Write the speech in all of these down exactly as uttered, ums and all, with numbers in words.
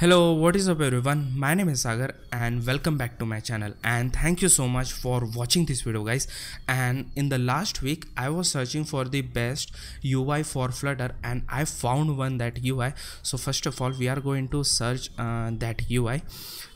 Hello, what is up everyone, my name is Sagar and welcome back to my channel, and thank you so much for watching this video guys. And in the last week I was searching for the best U I for Flutter and I found one, that U I. So first of all we are going to search uh, that U I.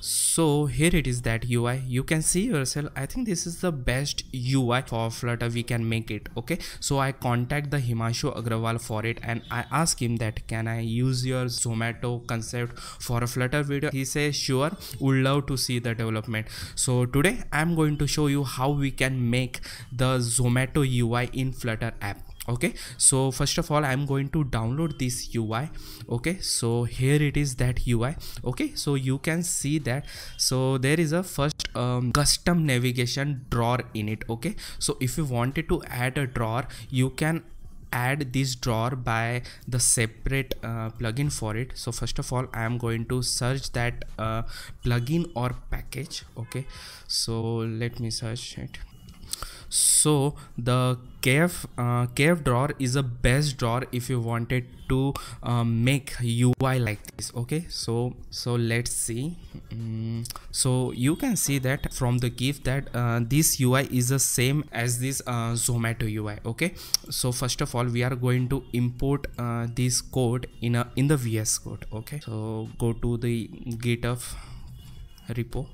So here it is, that U I. You can see yourself, I think this is the best U I for Flutter we can make it. Okay, so I contact the Himanshu Agrawal for it and I ask him that can I use your Zomato concept for for a Flutter video. He says sure, would love to see the development. So today I'm going to show you how we can make the Zomato U I in Flutter app. Okay, so first of all I'm going to download this U I. Okay, so here it is, that U I. Okay, so you can see that, so there is a first um, custom navigation drawer in it. Okay, so if you wanted to add a drawer, you can add this drawer by the separate uh, plugin for it. So first of all I am going to search that uh, plugin or package. Okay, so let me search it. So the K F uh, K F drawer is a best drawer if you wanted to uh, make U I like this. Okay, so so let's see. Mm, so you can see that from the GIF that uh, this U I is the same as this uh, Zomato U I. Okay, so first of all we are going to import uh, this code in a in the V S Code. Okay, so go to the GitHub repo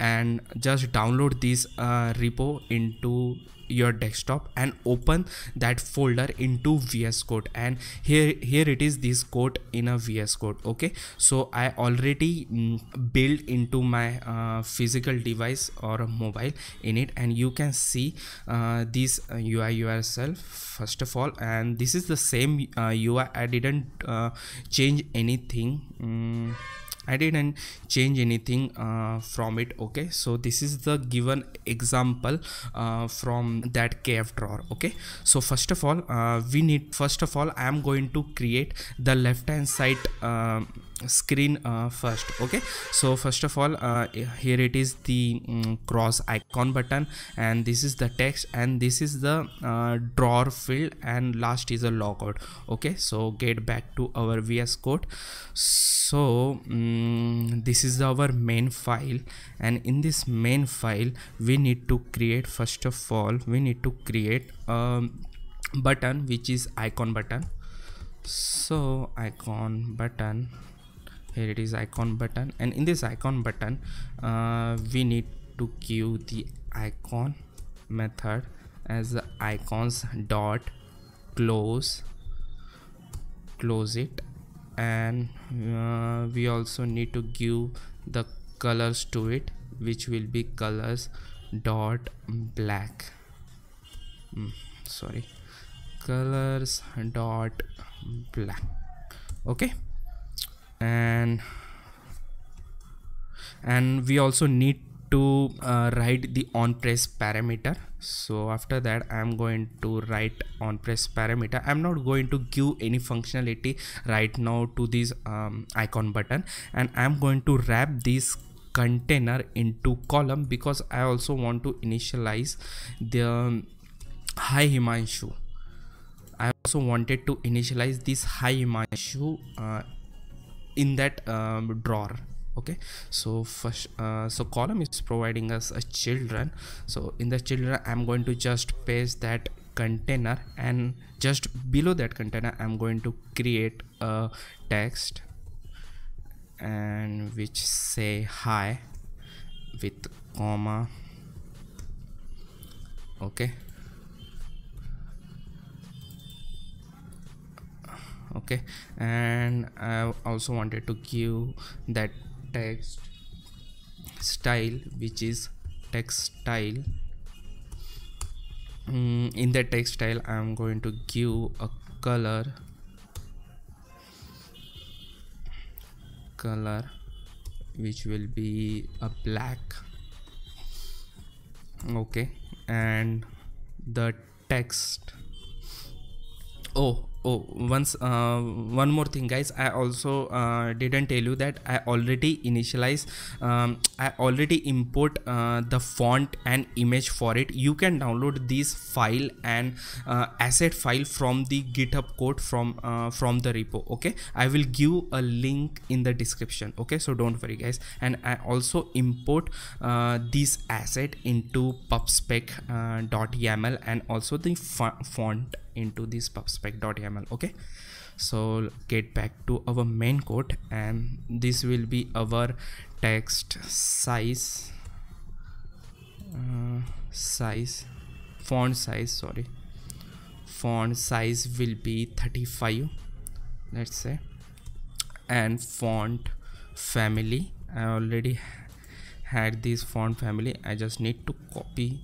and just download this uh, repo into your desktop and open that folder into V S Code. And here here it is, this code in a V S Code. Okay, so I already mm, built into my uh, physical device or mobile in it, and you can see uh, this uh, U I yourself first of all. And this is the same uh, U I. I didn't uh, change anything. Mm. I didn't change anything uh, from it. Okay, so this is the given example uh, from that K F drawer. Okay, so first of all uh, we need first of all I am going to create the left hand side uh, screen uh, first. Okay, so first of all uh, here it is, the um, cross icon button, and this is the text, and this is the uh, drawer field, and last is a logout. Okay, so get back to our V S Code. So um, this is our main file, and in this main file we need to create first of all we need to create a button, which is icon button. So icon button, here it is, icon button, and in this icon button uh, we need to give the icon method as the icons dot close close it, and uh, we also need to give the colors to it, which will be colors dot black. Mm, sorry, colors dot black. Okay, and and we also need to uh, write the onPress parameter. So after that I am going to write onPress parameter. I am not going to give any functionality right now to this um, icon button, and I am going to wrap this container into column because I also want to initialize the um, hi Himanshu. I also wanted to initialize this hi Himanshu uh, in that um, drawer. Okay, so first uh, so column is providing us a children. So in the children I'm going to just paste that container, and just below that container I'm going to create a text, and which say hi with comma. Okay, okay, and I also wanted to give that text style, which is text style. Mm, in the text style I am going to give a color color which will be a black. Okay, and the text, oh Oh, once uh, one more thing guys, I also uh, didn't tell you that I already initialize um, I already import uh, the font and image for it. You can download this file and uh, asset file from the GitHub code from uh, from the repo. Okay, I will give a link in the description. Okay, so don't worry guys. And I also import uh, this asset into pubspec dot yaml uh, and also the font into this pubspec dot yaml. Okay, so get back to our main code, and this will be our text size uh, size font size sorry font size will be thirty-five, let's say, and font family, I already had this font family, I just need to copy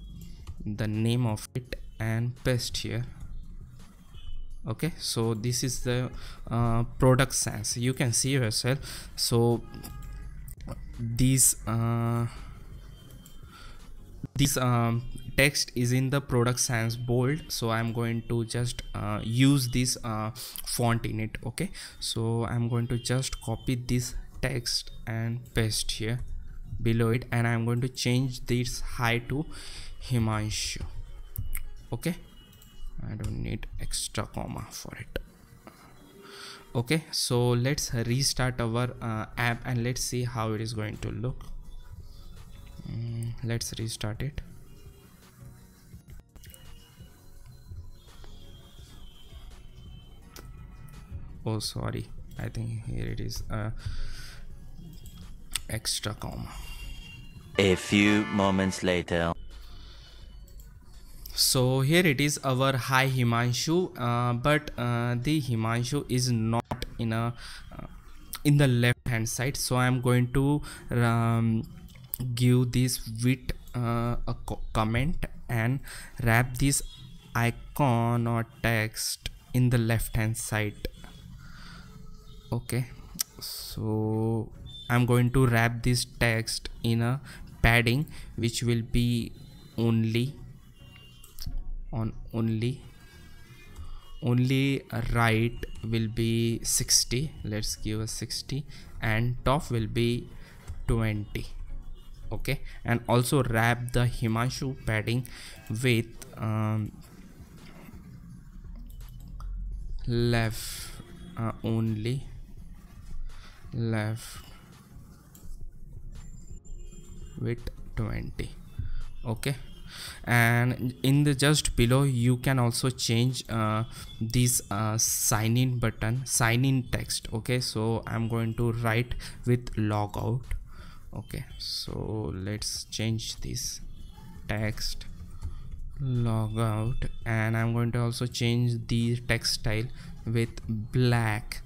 the name of it and paste here. Okay, so this is the uh, Product Sans. You can see yourself. So these uh, this um, text is in the Product Sans bold, so I'm going to just uh, use this uh, font in it. Okay, so I'm going to just copy this text and paste here below it, and I'm going to change this hi to Himanshu. Okay, I don't need extra comma for it. Okay, so let's restart our uh, app and let's see how it is going to look. Mm, let's restart it. Oh sorry, I think here it is, uh, extra comma. A few moments later. So here it is, our hi Himanshu, uh, but uh, the Himanshu is not in a uh, in the left hand side, so I'm going to um, give this width uh, a co comment and wrap this icon or text in the left hand side. Okay, so I'm going to wrap this text in a padding which will be only on only only right will be sixty, let's give a sixty, and top will be twenty. Okay, and also wrap the Himanshu padding with um, left uh, only left with twenty. Okay, and in the just below you can also change uh, this uh, sign in button, sign in text. Okay, so I'm going to write with logout. Okay, so let's change this text logout, and I'm going to also change the text style with black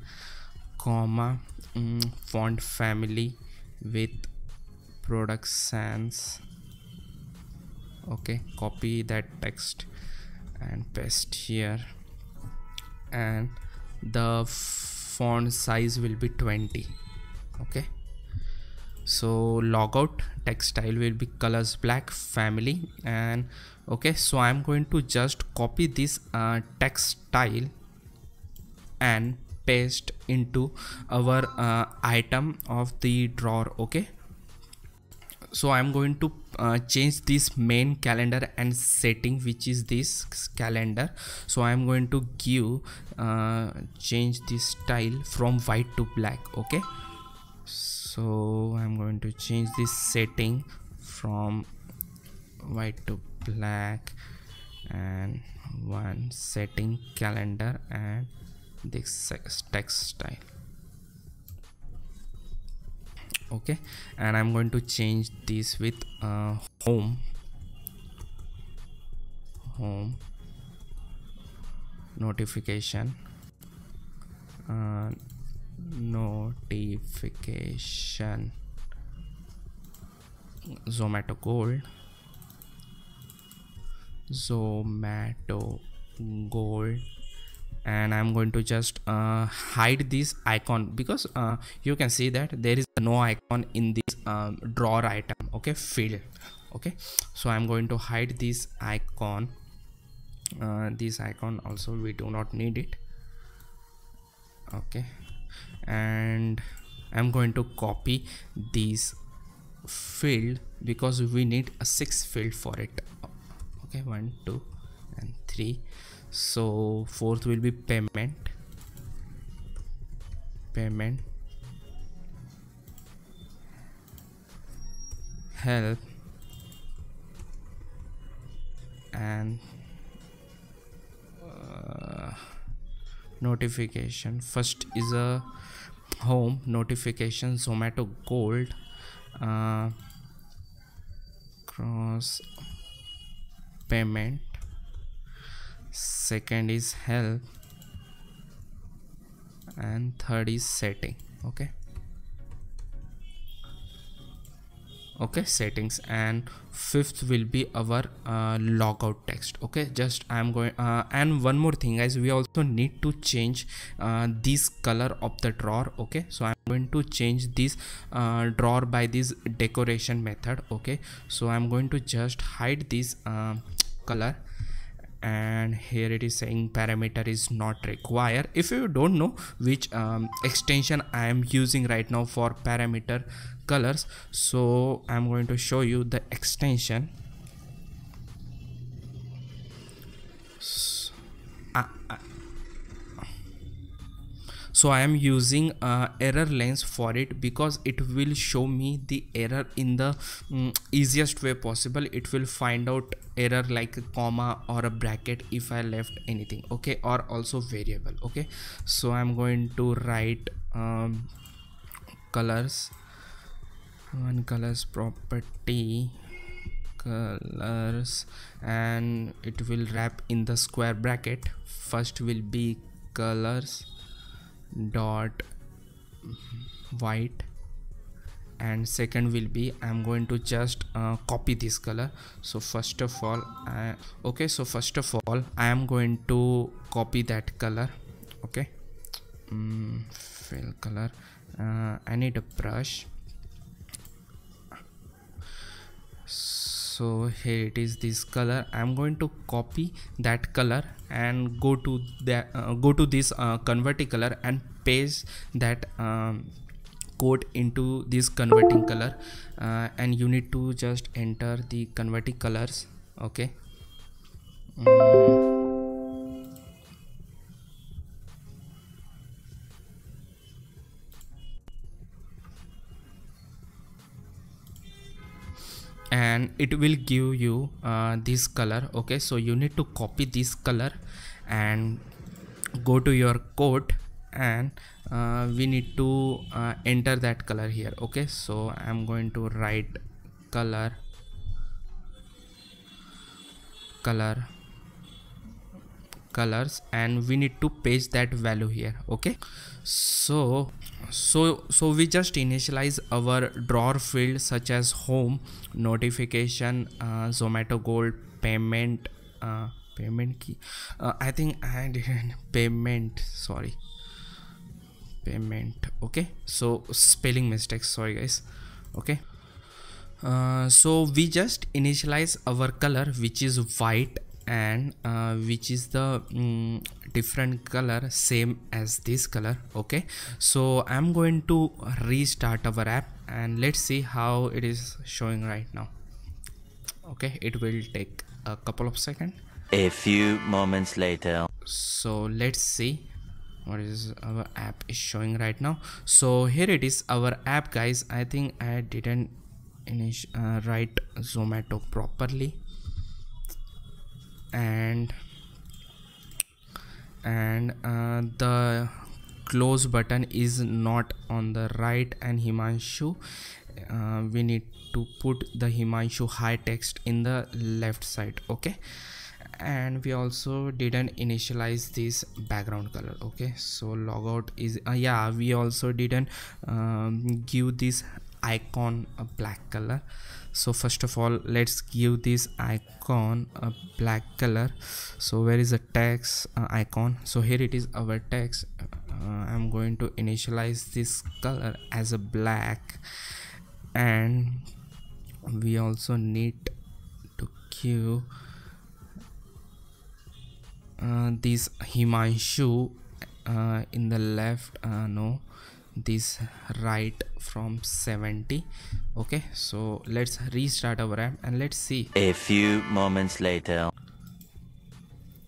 comma mm, font family with Product Sans. Okay, copy that text and paste here, and the font size will be twenty. Okay, so logout text style will be colors black family, and okay, so I'm going to just copy this uh, text style and paste into our uh, item of the drawer. Okay, so I'm going to uh, change this main calendar and setting, which is this calendar. So I'm going to give uh, change this style from white to black. Okay, so I'm going to change this setting from white to black, and one setting calendar and this text style. Okay, and I'm going to change this with uh, home home notification uh, notification Zomato Gold Zomato Gold, and I'm going to just uh, hide this icon, because uh, you can see that there is no icon in this um, drawer item. Okay, field. Okay, so I'm going to hide this icon, uh, this icon also we do not need it. okay, and I'm going to copy these field because we need a six field for it. Okay, one, two, and three. So fourth will be payment. Payment. Help. And uh, notification. First is a home notification, Zomato Gold, uh, cross payment. Second is help, and third is setting. Okay, okay, settings. And fifth will be our uh, logout text. Okay, just I'm going uh, and one more thing, guys, we also need to change uh, this color of the drawer. Okay, so I'm going to change this uh, drawer by this decoration method. Okay, so I'm going to just hide this uh, color, and here it is saying parameter is not required. If you don't know which um, extension I am using right now for parameter colors, so I'm going to show you the extension. So I, I, so I am using uh, error lens for it because it will show me the error in the um, easiest way possible. It will find out error like a comma or a bracket if I left anything, okay, or also variable. Okay, so I'm going to write um, colors one colors property colors, and it will wrap in the square bracket. First will be colors dot white, and second will be I'm going to just uh, copy this color. So first of all I, okay so first of all I am going to copy that color. Okay, mm, fill color, uh, I need a brush. So here it is, this color. I'm going to copy that color and go to that uh, go to this uh, converting color and paste that um, code into this converting color, uh, and you need to just enter the converting colors. Okay, mm. and it will give you uh, this color. Okay, so you need to copy this color and go to your code, and uh, we need to uh, enter that color here. Okay, so I'm going to write color color colors, and we need to paste that value here. Okay, so so so we just initialize our drawer field such as home notification, uh, Zomato Gold, payment, uh, payment key, uh, I think I didn't payment sorry payment. Okay, so spelling mistakes, sorry guys. Okay, uh, so we just initialize our color which is white, and uh, which is the um, different color same as this color. Okay, so I'm going to restart our app and let's see how it is showing right now. Okay, it will take a couple of seconds. A few moments later. So let's see what is our app is showing right now. So here it is, our app, guys. I think I didn't init uh, write Zomato properly, and and uh, the close button is not on the right, and Himanshu, uh, we need to put the Himanshu high text in the left side. Okay, and we also didn't initialize this background color. Okay, so logout is uh, yeah, we also didn't um, give this icon a black color. So first of all, let's give this icon a black color. So where is the text uh, icon? So here it is, our text. uh, I'm going to initialize this color as a black, and we also need to give Uh, this Himanshu uh, in the left, uh, no, this right from seventy. Okay, so let's restart our app and let's see. A few moments later.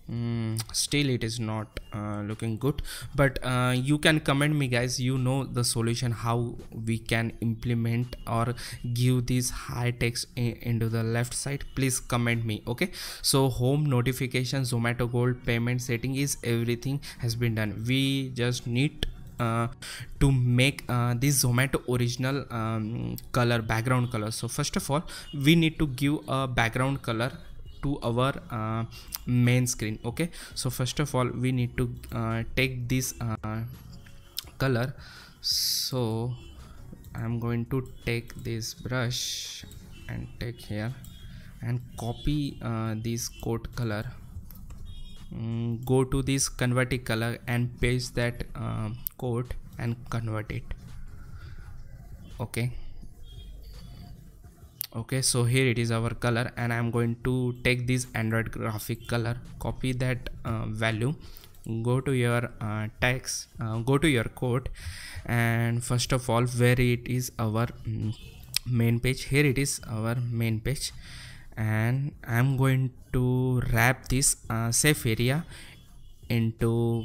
Mm, still it is not uh, looking good, but uh, you can comment me, guys. You know the solution, how we can implement or give this high text into the left side. Please comment me. Okay, so home notification, Zomato Gold payment setting is everything has been done. We just need uh, to make uh, this Zomato original um, color, background color. So first of all, we need to give a background color to our uh, main screen. Okay, so first of all we need to uh, take this uh, color. So I'm going to take this brush and take here and copy uh, this coat color. Mm, go to this converting color and paste that uh, coat and convert it. Okay. Okay, so here it is our color, and I'm going to take this Android graphic color, copy that uh, value, go to your uh, text, uh, go to your code, and first of all where it is our main page, here it is our main page, and I'm going to wrap this uh, safe area into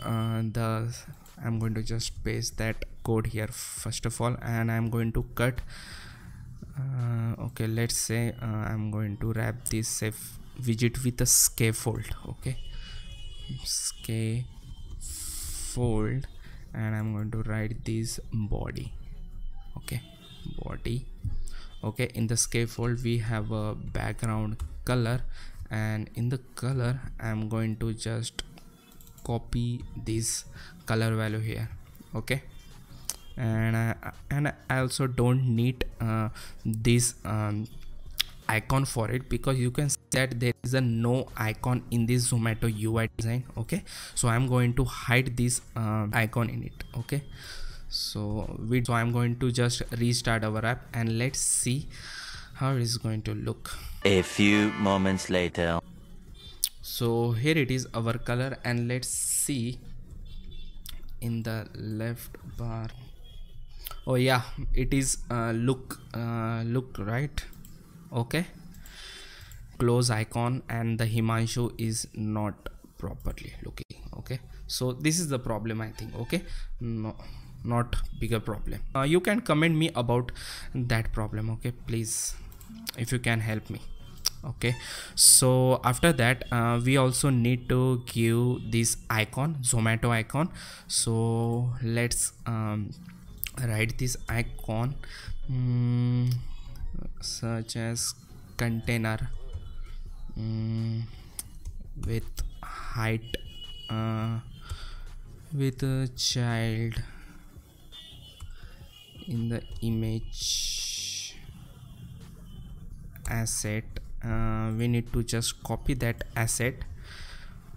uh, the, I'm going to just paste that code here first of all, and I'm going to cut. Uh, okay, let's say uh, I'm going to wrap this safe widget with a scaffold. Okay, scaffold, and I'm going to write this body. Okay, body. Okay, in the scaffold we have a background color, and in the color I'm going to just copy this color value here. Okay, and I, and I also don't need uh, this um, icon for it, because you can see that there is a no icon in this Zomato U I design. Okay, so I'm going to hide this uh, icon in it. Okay, so we so I'm going to just restart our app and let's see how it is going to look. A few moments later. So here it is our color, and let's see in the left bar. Oh yeah, it is uh, look uh, look right. Okay, close icon, and the Himanshu is not properly looking. Okay, so this is the problem, I think. Okay, no, not bigger problem. Uh, you can comment me about that problem. Okay, please, if you can help me. Okay, so after that uh, we also need to give this icon, Zomato icon. So let's um, write this icon um, such as container um, with height uh, with a child in the image asset. Uh, we need to just copy that asset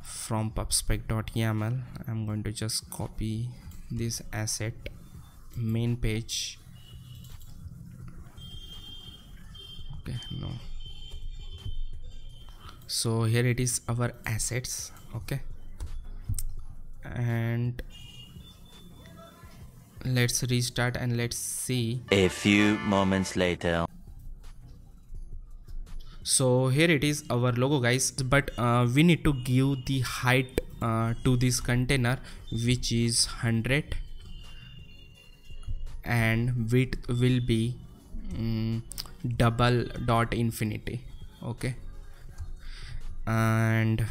from pubspec dot yaml. I'm going to just copy this asset, main page. Okay, no, so here it is our assets. Okay, and let's restart and let's see. A few moments later. So here it is our logo, guys, but uh, we need to give the height uh, to this container, which is one hundred, and width will be um, double dot infinity. Okay, and